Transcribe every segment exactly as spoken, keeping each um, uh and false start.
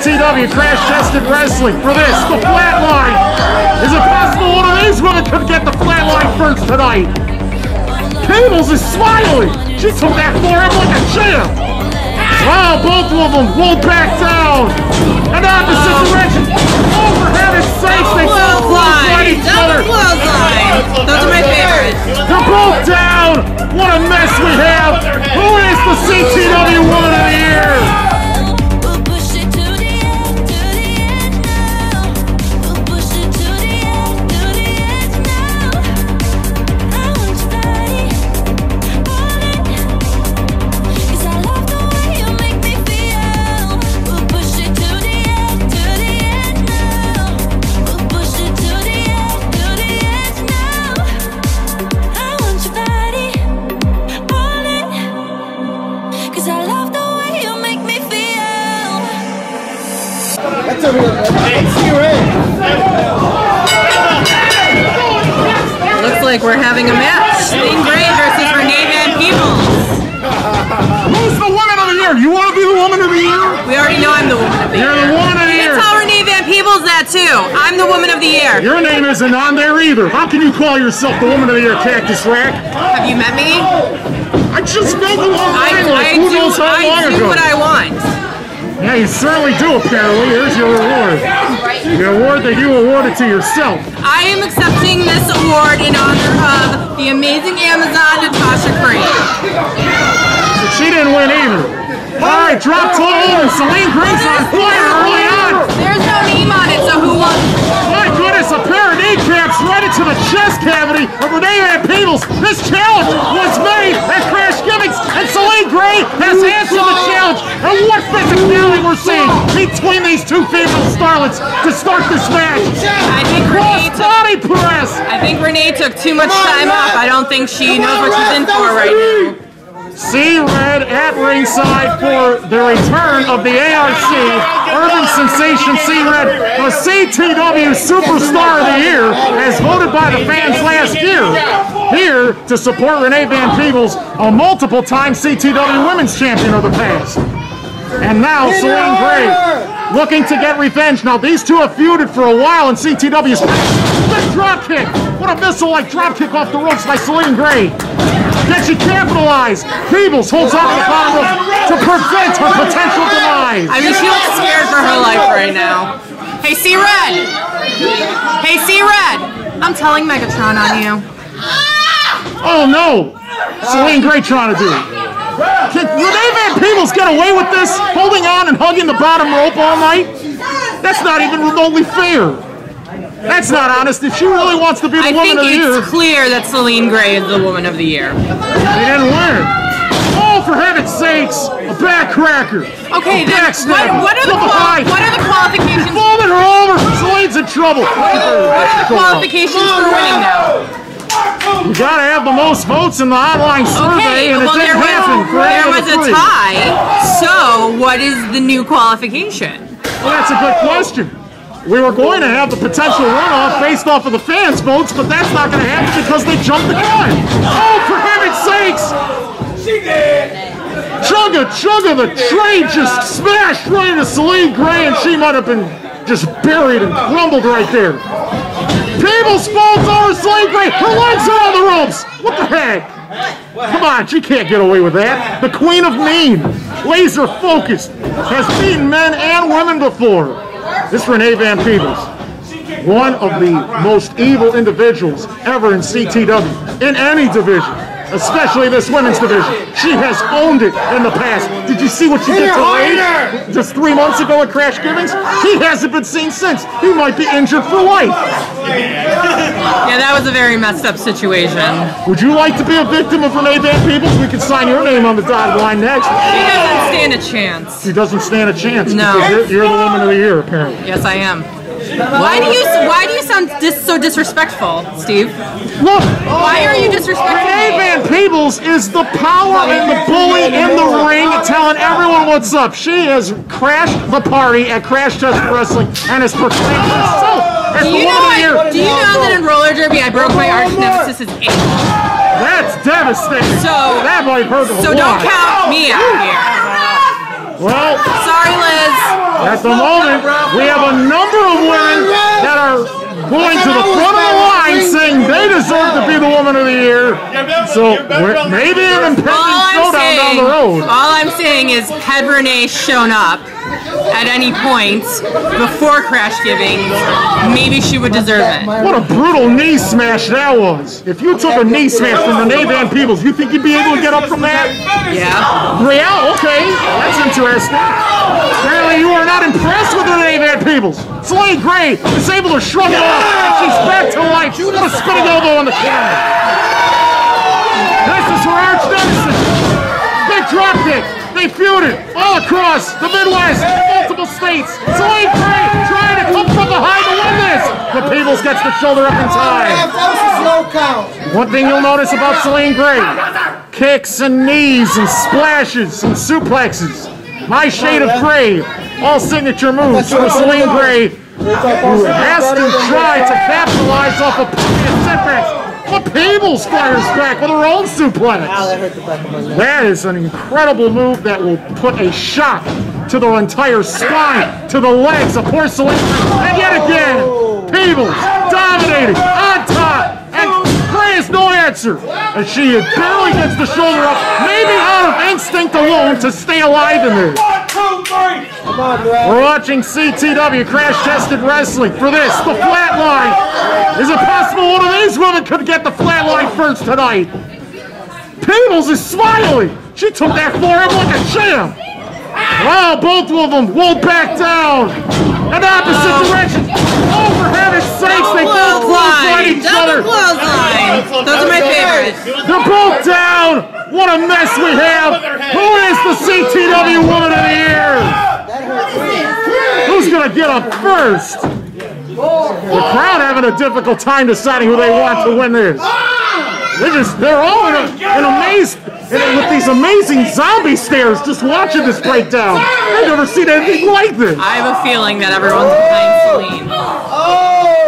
C T W crash-chested wrestling for this, the Flatline! Is it possible one of these women could get the Flatline first tonight? Peebles is smiling! She took that floor up like a champ! Wow, both of them rolled back down! And opposite direction, overhead and safe, they both close on each other! Those are my favorites! They're both down! What a mess we have! Who is the C T W Woman of the Year? Looks like we're having a match. Selene Grey versus Renee Van Peebles. Who's the woman of the year? You want to be the woman of the year? We already know I'm the woman of the You're year. You're the woman of the year. You can tell Renee Van Peebles that too. I'm the woman of the year. Your name isn't on there either. How can you call yourself the woman of the year, Cactus Rack? Have you met me? I just know the long time. I, I Who do, knows how I long do ago? What I want. Yeah, you certainly do, apparently. Here's your reward. The award that you awarded to yourself. I am accepting this award in honor of the amazing Amazon, Natasha Crane. So she didn't win either. All right, drop total over. Selene Gray's on fire early on. There's no name on it, so who won? My goodness, a pair of kneecaps right into the chest cavity of Renee Van Peebles. This challenge was made at Crash Gimmicks, and Selene Grey has answered the challenge. And what physicality we're seeing between these two female starlets to start this match. I think Renee took, body press. I think Renee took too much time off. I don't think she knows what she's in for right now. C-Red at ringside for the return of the A R C Urban Sensation C-Red, the C T W Superstar of the Year, as voted by the fans last year. Here to support Renee Van Peebles, a multiple-time C T W Women's Champion of the past. And now Selene Grey looking to get revenge. Now these two have feuded for a while in C T W's big drop kick. What a missile-like drop kick off the ropes by Selene Grey. Can she capitalize? Peebles holds on to the bottom to prevent her potential demise. I mean, she looks scared for her life right now. Hey, C-Red! Hey, C-Red! I'm telling Megatron on you. Oh, no! Selene Grey trying to do it. Can Renee Van Peebles get away with this? Holding on and hugging the bottom rope all night? That's not even remotely fair. That's not honest. If she really wants to be the I woman of the year... I think it's clear that Selene Grey is the woman of the year. They didn't win. Oh, for heaven's sakes! A backcracker! Okay, a then, what, what, are the quali what are the qualifications... You're foaming her over! Selene's in trouble! What are the, what are the qualifications for winning now? You gotta have the most votes in the online survey, okay, and well, it didn't happen. For there was a three. tie, so what is the new qualification? Well, that's a good question. We were going to have the potential runoff based off of the fans' votes, but that's not going to happen because they jumped the gun. Oh, for heaven's sakes! She did! Chugga, chugga, the train just smashed right into Selene Grey, and she might have been just buried and crumbled right there. Peebles falls over Selene Grey. Her legs are on the ropes. What the heck? Come on, she can't get away with that. The Queen of Mean, laser focused, has beaten men and women before. This Renee Van Peebles, one of the most evil individuals ever in C T W, in any division, especially this women's division. She has owned it in the past. Did you see what she did to Wade just three months ago at Crash Gimmicks? He hasn't been seen since. He might be injured for life. Yeah, that was a very messed up situation. Would you like to be a victim of Renee Van Peebles? We could sign your name on the dotted line next. She doesn't stand a chance. She doesn't stand a chance. No. You're, you're the woman of the year, apparently. Yes, I am. Why do you Why do you sound dis so disrespectful, Steve? Look, why are you disrespectful? Renee Van Peebles is the power and the bully in the ring, telling everyone what's up. She has crashed the party at Crash Test Wrestling and has proclaimed herself as the woman of the year. Do you know that in roller derby I broke my arch nemesis' ankle? That's devastating. So that might hurt a lot. So don't count me out here. Well, sorry, Liz. At the moment, we have a number of women that are going to the front of the line saying they deserve to be the woman of the year. So maybe an impending showdown down the road. All I'm saying is, had Renee shown up at any point before Crash Giving, maybe she would deserve it. What a brutal knee smash that was. If you took a knee smash from Renee Van Peebles, you think you'd be able to get up from that? Yeah. Real? Okay. That's interesting. Apparently you are not impressed with Renee Van Peebles. Selene Grey is able to shrug it off, and she's back to life. What a spinning elbow on the camera. This is her arch nemesis. Big drop kick. They feuded all across the Midwest, multiple states. Selene Grey trying to come from behind to win this. The Peebles gets the shoulder up in time. One thing you'll notice about Selene Grey, kicks and knees and splashes and suplexes. My shade of gray, all signature moves for Selene Grey, who has to try to capitalize off of previous setbacks. The Peebles fires back with her own suplex. Wow, that hurt the back of my neck. That is an incredible move that will put a shock to the entire spine, to the legs of poor Selene. And yet again, Peebles dominating on top. And Grey has no answer. And she barely gets the shoulder up, maybe out of instinct alone to stay alive in there. We're watching C T W Crash-Tested Wrestling for this, the Flatline. Is it possible one of these women could get the Flatline first tonight? Peebles is smiling. She took that floor up like a champ. Wow, both of them rolled back down in opposite directions. Oh, for heaven's sakes, they both clothesline each other. Those are my favorites. They're both down. What a mess we have! Who is the C T W Woman of the Year? Who's gonna get up first? The crowd having a difficult time deciding who they want to win this. They're just, they're all in, a, in amazed, in, with these amazing zombie stares just watching this breakdown. I've never seen anything like this. I have a feeling that everyone's behind Selene.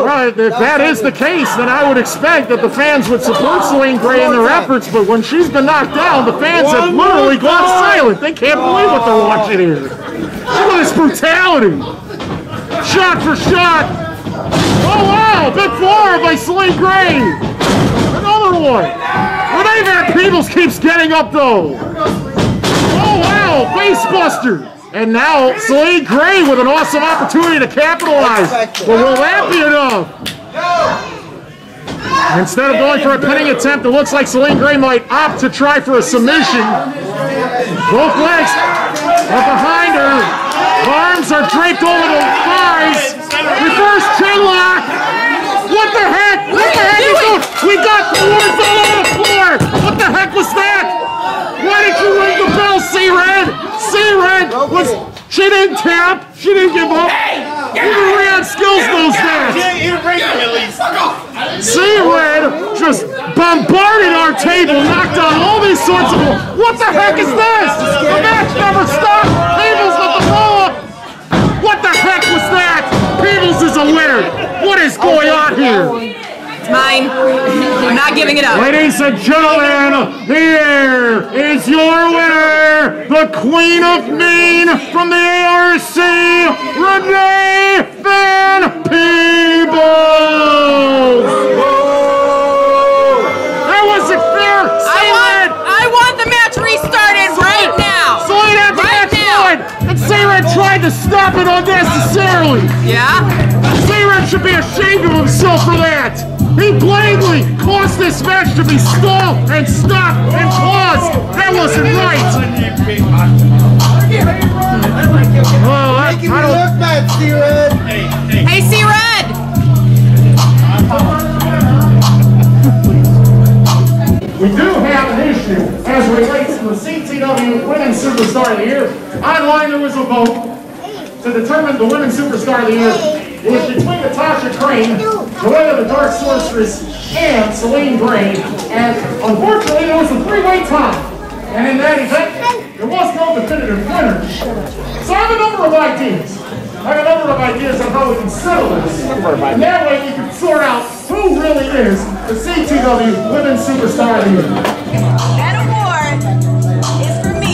Right, if that is the case, then I would expect that the fans would support Selene Grey in their efforts, but when she's been knocked down, the fans have literally gone silent. They can't believe what they're watching here. Look at this brutality. Shot for shot. Oh, wow, big floor by Selene Grey. Another one. Renee Van Peebles keeps getting up, though. Oh, wow, face buster. And now Selene Grey with an awesome opportunity to capitalize. But will that be enough? Instead of going for a pinning attempt, it looks like Selene Grey might opt to try for a submission. Both legs are behind her. Arms are draped over the thighs. Reverse chin lock. What the heck? What the heck is going on? We got the woman on the floor. What the heck was that? Why did you ring the bell, C-Red? C-Red was, she didn't tap, she didn't give up. Even Red skills those guys. C-Red just bombarded our table, knocked down all these sorts of, what the heck is this? The match never stopped, Peebles with the roll-up. What the heck was that? Peebles is a winner. What is going on here? Mine. I'm not giving it up. Ladies and gentlemen, here is your winner, the Queen of Mean from the A R C, Renee Van Peebles. That wasn't fair. Selene, I want, I want the match restarted right now. Selene had the right match now. And C-Red tried to stop it unnecessarily. Yeah. C-Red should be ashamed of himself for that. He blatantly caused this match to be stalled and stopped and paused. That wasn't right. Well, I, I don't... Hey, C-Red! We do have an issue as relates to the C T W Women's Superstar of the Year. Online there was a vote to determine the Women's Superstar of the Year. It was between Natasha Crane, Jilaiya of the Dark Sorceress, and Selene Grey. And unfortunately, it was a three-way tie. And in that event, there was no definitive winner. So I have a number of ideas. I have a number of ideas on how we can settle this. And that way you can sort out who really is the C T W Women's Superstar of the Year. That award is for me.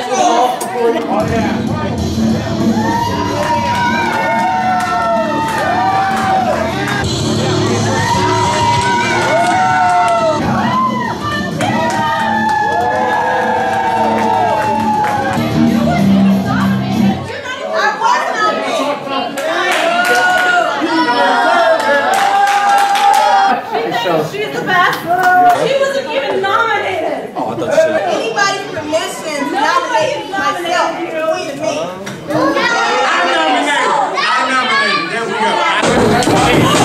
guys would all support you. Oh, yeah. She's the best. She wasn't even nominated. Oh, I thought she was. Anybody from Mission nominated myself. Wait a minute. I'm nominated. I'm nominated. There we go. Oh!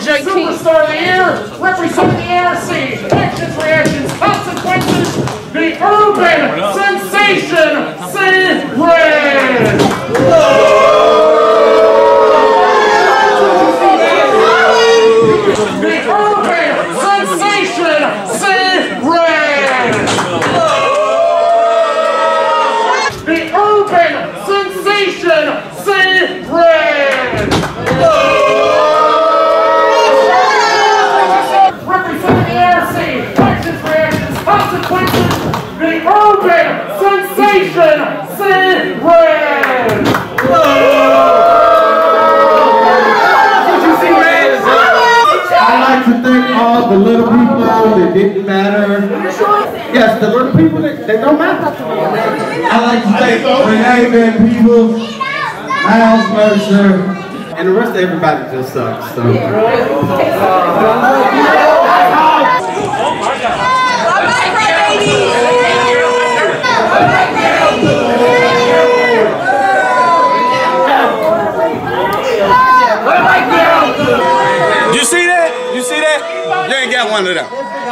Superstar of the Year, representing the A R C, Actions, Reactions, Consequences, the Urban Sensation, C-Red! The Urban Sensation, C-Red! The Urban Sensation, C-Red! Sensation, C-Red! I'd like to thank all the little people that didn't matter. Yes, the little people that, that don't matter. I'd like to thank Renee Van Peebles, Miles Mercer, and the rest of everybody just sucks. So. Oh, you see that? You see that? You ain't got one of them.